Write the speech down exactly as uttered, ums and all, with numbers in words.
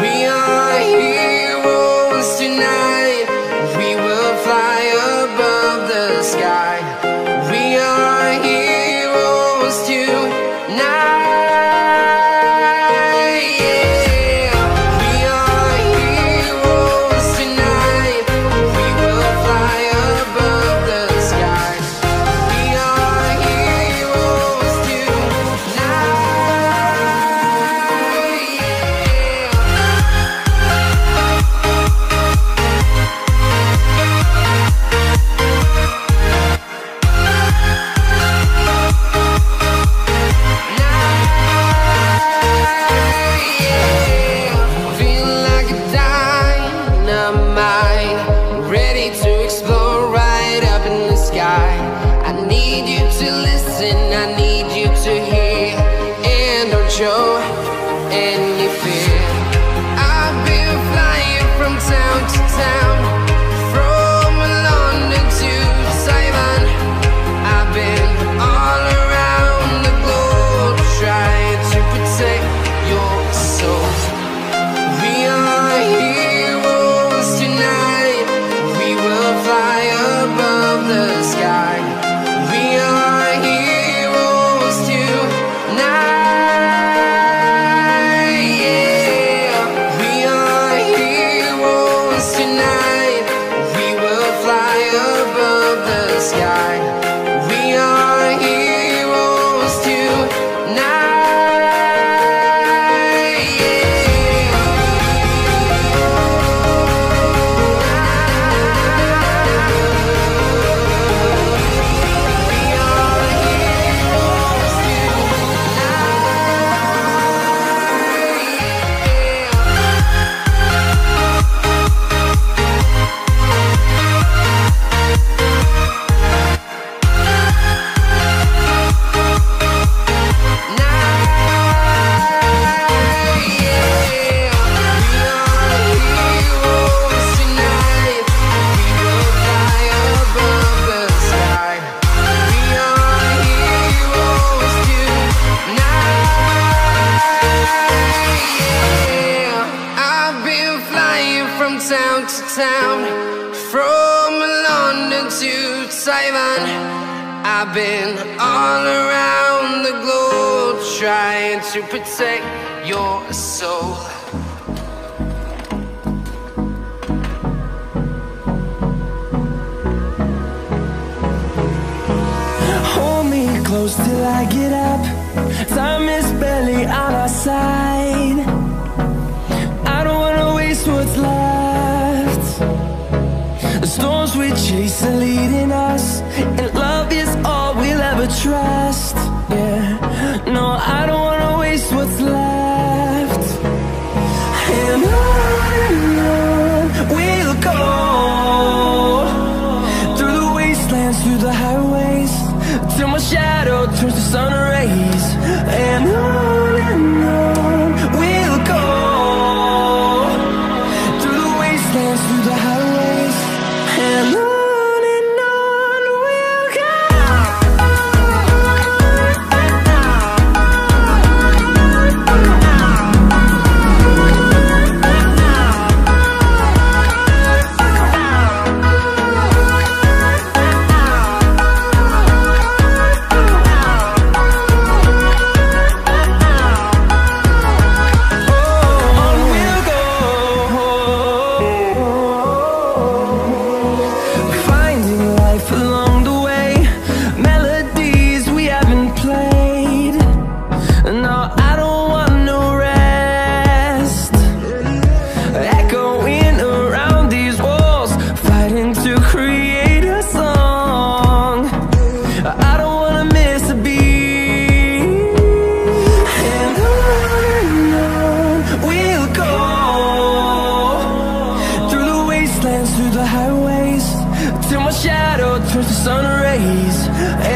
We are heroes tonight. We will fly above the sky. We are heroes tonight. From London to Taiwan, I've been all around the globe, trying to protect your soul. Hold me close till I get up. Time is barely on our side. I don't wanna waste what's left. The storms we chase are leading us, and love is all we'll ever trust. Yeah, no, I don't wanna waste what's left. And on and on we'll go, through the wastelands, through the highways, till my shadow turns to sun rays. And on and on we'll go, through the wastelands, through the highways. till my shadow turns to sun rays.